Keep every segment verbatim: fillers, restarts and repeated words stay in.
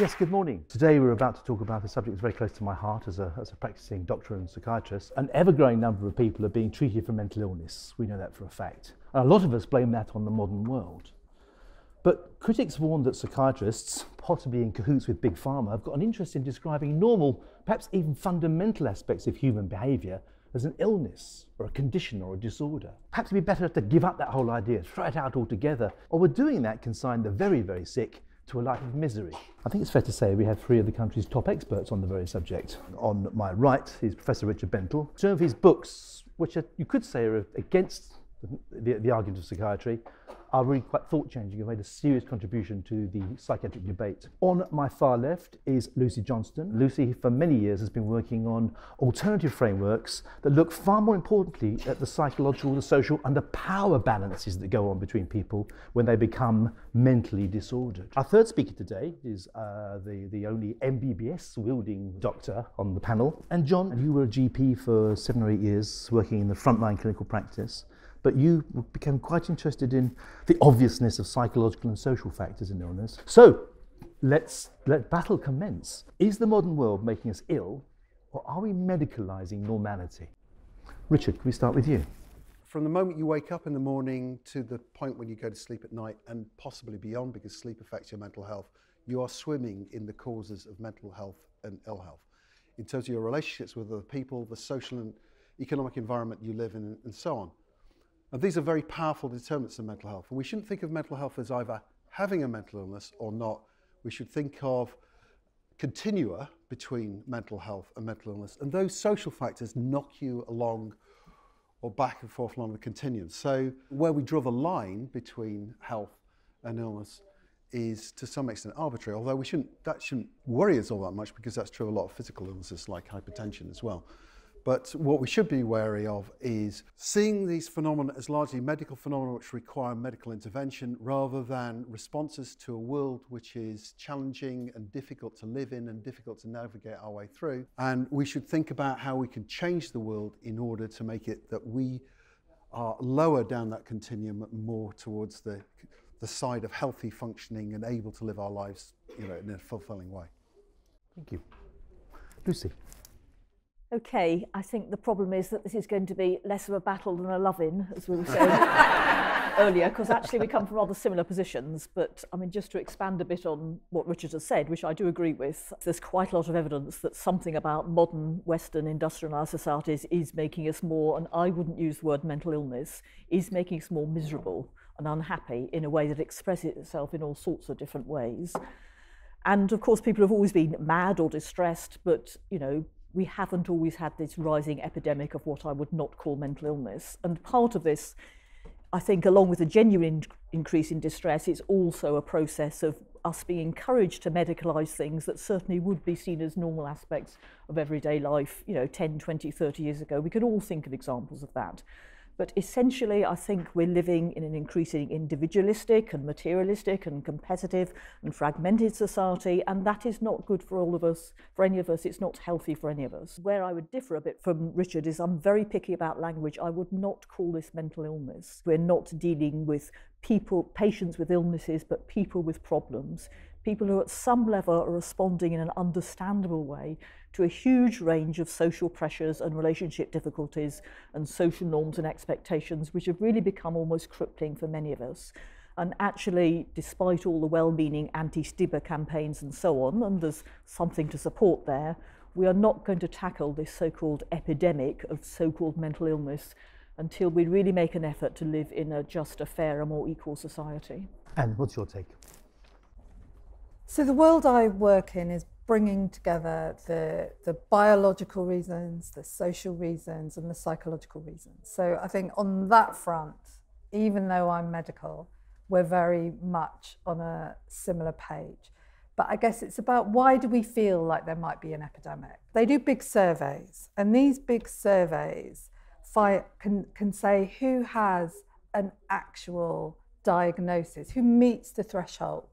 Yes, good morning. Today we're about to talk about a subject that's very close to my heart as a, as a practicing doctor and psychiatrist. An ever-growing number of people are being treated for mental illness. We know that for a fact. And a lot of us blame that on the modern world. But critics warn that psychiatrists, possibly in cahoots with Big Pharma, have got an interest in describing normal, perhaps even fundamental aspects of human behaviour as an illness or a condition or a disorder. Perhaps it'd be better to give up that whole idea, throw it out altogether, or we're doing that consign the very, very sick to a life of misery. I think it's fair to say we have three of the country's top experts on the very subject. On my right is Professor Richard Bentall. Two of his books, which are, you could say are against the, the argument of psychiatry, are really quite thought-changing and made a serious contribution to the psychiatric debate. On my far left is Lucy Johnstone. Lucy, for many years, has been working on alternative frameworks that look far more importantly at the psychological, the social and the power balances that go on between people when they become mentally disordered. Our third speaker today is uh, the, the only M B B S-wielding doctor on the panel, Ann John. You were a G P for seven or eight years working in the frontline clinical practice. But you became quite interested in the obviousness of psychological and social factors in illness. So, let's let battle commence. Is the modern world making us ill, or are we medicalising normality? Richard, can we start with you? From the moment you wake up in the morning to the point when you go to sleep at night, and possibly beyond, because sleep affects your mental health, you are swimming in the causes of mental health and ill health. In terms of your relationships with other people, the social and economic environment you live in, and so on. And these are very powerful determinants of mental health. And we shouldn't think of mental health as either having a mental illness or not. We should think of continua between mental health and mental illness. And those social factors knock you along or back and forth along the continuum. So where we draw the line between health and illness is to some extent arbitrary, although we shouldn't, that shouldn't worry us all that much because that's true of a lot of physical illnesses like hypertension as well. But what we should be wary of is seeing these phenomena as largely medical phenomena which require medical intervention rather than responses to a world which is challenging and difficult to live in and difficult to navigate our way through. And we should think about how we can change the world in order to make it that we are lower down that continuum, more towards the, the side of healthy functioning and able to live our lives, you know, in a fulfilling way. Thank you. Lucy. Okay, I think the problem is that this is going to be less of a battle than a love-in, as we were saying earlier, because actually we come from rather similar positions. But I mean, just to expand a bit on what Richard has said, which I do agree with, there's quite a lot of evidence that something about modern Western industrialised societies is making us more, and I wouldn't use the word mental illness, is making us more miserable and unhappy in a way that expresses itself in all sorts of different ways. And of course, people have always been mad or distressed, but, you know, we haven't always had this rising epidemic of what I would not call mental illness. And part of this, I think, along with a genuine increase in distress, is also a process of us being encouraged to medicalise things that certainly would be seen as normal aspects of everyday life, you know, ten, twenty, thirty years ago. We could all think of examples of that. But essentially, I think we're living in an increasingly individualistic and materialistic and competitive and fragmented society, and that is not good for all of us, for any of us. It's not healthy for any of us. Where I would differ a bit from Richard is I'm very picky about language. I would not call this mental illness. We're not dealing with people, patients with illnesses, but people with problems. People who at some level are responding in an understandable way to a huge range of social pressures and relationship difficulties and social norms and expectations which have really become almost crippling for many of us. And actually, despite all the well-meaning anti-stigma campaigns and so on, and there's something to support there, we are not going to tackle this so-called epidemic of so-called mental illness until we really make an effort to live in a just, a fair, a more equal society. And what's your take? So the world I work in is bringing together the, the biological reasons, the social reasons, and the psychological reasons. So I think on that front, even though I'm medical, we're very much on a similar page. But I guess it's about, why do we feel like there might be an epidemic? They do big surveys, and these big surveys can, can say who has an actual diagnosis, who meets the threshold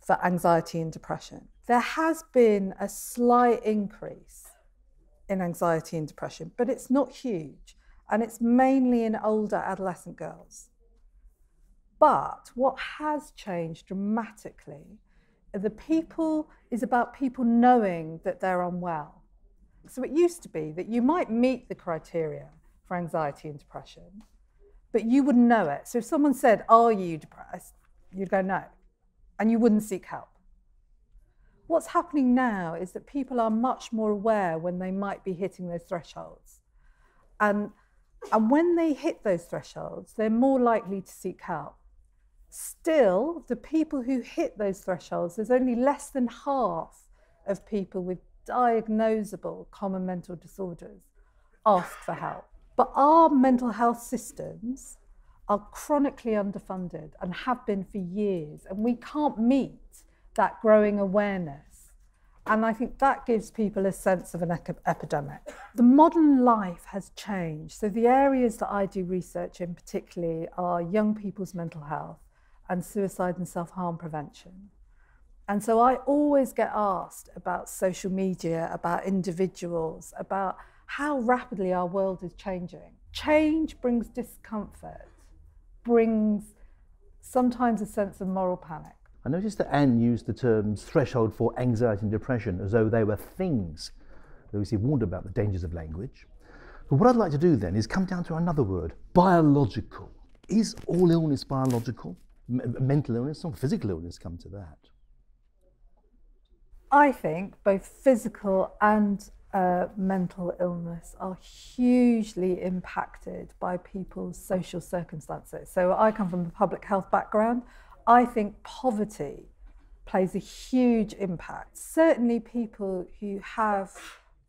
for anxiety and depression. There has been a slight increase in anxiety and depression, but it's not huge, and it's mainly in older adolescent girls. But what has changed dramatically the people is about people knowing that they're unwell. So it used to be that you might meet the criteria for anxiety and depression, but you wouldn't know it. So if someone said, "Are you depressed?" you'd go, "No," and you wouldn't seek help. What's happening now is that people are much more aware when they might be hitting those thresholds. And, and when they hit those thresholds, they're more likely to seek help. Still, the people who hit those thresholds, there's only less than half of people with diagnosable common mental disorders ask for help. But our mental health systems are chronically underfunded and have been for years, and we can't meet that growing awareness. And I think that gives people a sense of an epidemic. The modern life has changed. So the areas that I do research in particularly are young people's mental health and suicide and self-harm prevention. And so I always get asked about social media, about individuals, about how rapidly our world is changing. Change brings discomfort, brings sometimes a sense of moral panic. I noticed that Anne used the terms threshold for anxiety and depression as though they were things. Lucy warned about the dangers of language. But what I'd like to do then is come down to another word, biological. Is all illness biological? M- mental illness or physical illness, come to that? I think both physical and uh, mental illness are hugely impacted by people's social circumstances. So I come from a public health background. I think poverty plays a huge impact. Certainly people who have,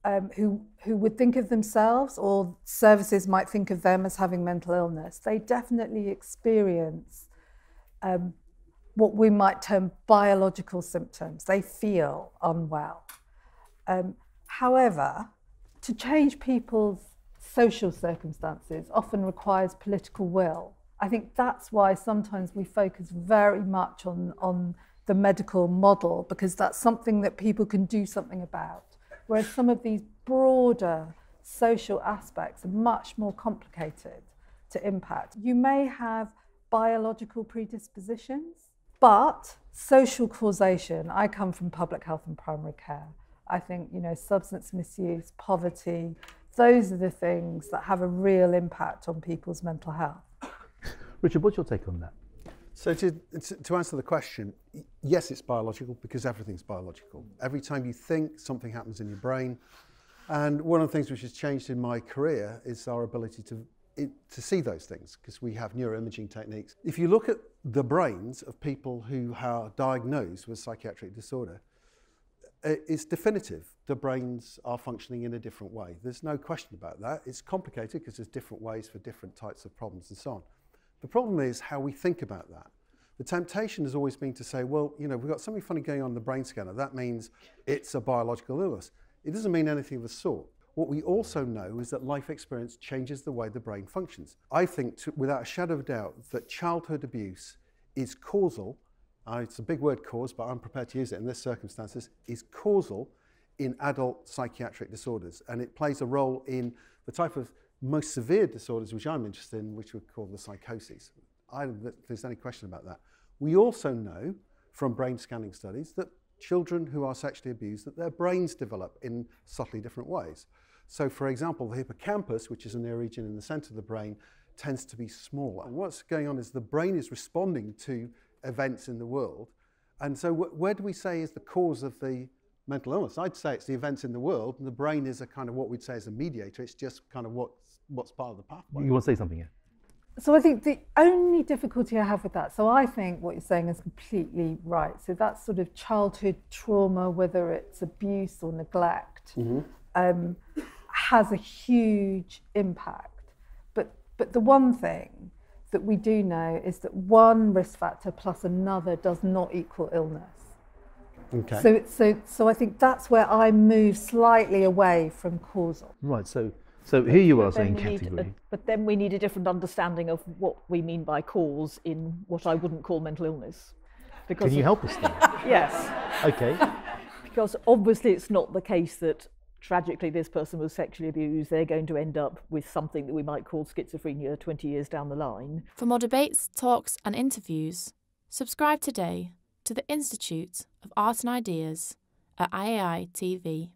um, who, who would think of themselves, or services might think of them as having mental illness, they definitely experience um, what we might term biological symptoms. They feel unwell. Um, however, to change people's social circumstances often requires political will. I think that's why sometimes we focus very much on, on the medical model, because that's something that people can do something about. Whereas some of these broader social aspects are much more complicated to impact. You may have biological predispositions, but social causation, I come from public health and primary care. I think, you know, substance misuse, poverty, those are the things that have a real impact on people's mental health. Richard, what's your take on that? So to, to answer the question, yes, it's biological, because everything's biological. Every time you think, something happens in your brain. And one of the things which has changed in my career is our ability to, it, to see those things, because we have neuroimaging techniques. If you look at the brains of people who are diagnosed with psychiatric disorder, it's definitive. The brains are functioning in a different way. There's no question about that. It's complicated because there's different ways for different types of problems and so on. The problem is how we think about that. The temptation has always been to say, well, you know, we've got something funny going on in the brain scanner. That means it's a biological illness. It doesn't mean anything of the sort. What we also know is that life experience changes the way the brain functions. I think, to, without a shadow of doubt, that childhood abuse is causal. Uh, it's a big word, cause, but I'm prepared to use it in this circumstances, is causal in adult psychiatric disorders. And it plays a role in the type of most severe disorders which I'm interested in, which we call the psychoses. I don't think there's any question about that. We also know from brain scanning studies that children who are sexually abused, that their brains develop in subtly different ways. So for example, the hippocampus, which is an area region in the center of the brain, tends to be smaller. And what's going on is the brain is responding to events in the world. And so wh where do we say is the cause of the mental illness? I'd say it's the events in the world, and the brain is a kind of what we'd say is a mediator. It's just kind of what what's part of the pathway. You want to say something here? So I think the only difficulty I have with that, so I think what you're saying is completely right. So that's sort of childhood trauma, whether it's abuse or neglect, mm-hmm. um, has a huge impact. But, but the one thing that we do know is that one risk factor plus another does not equal illness. Okay. So, so, so I think that's where I move slightly away from causal. Right, so So here you are saying category. A, but then we need a different understanding of what we mean by cause in what I wouldn't call mental illness. Because Can you help us then? Yes. Okay. Because obviously it's not the case that tragically this person was sexually abused, they're going to end up with something that we might call schizophrenia twenty years down the line. For more debates, talks and interviews, subscribe today to the Institute of Art and Ideas at I A I T V.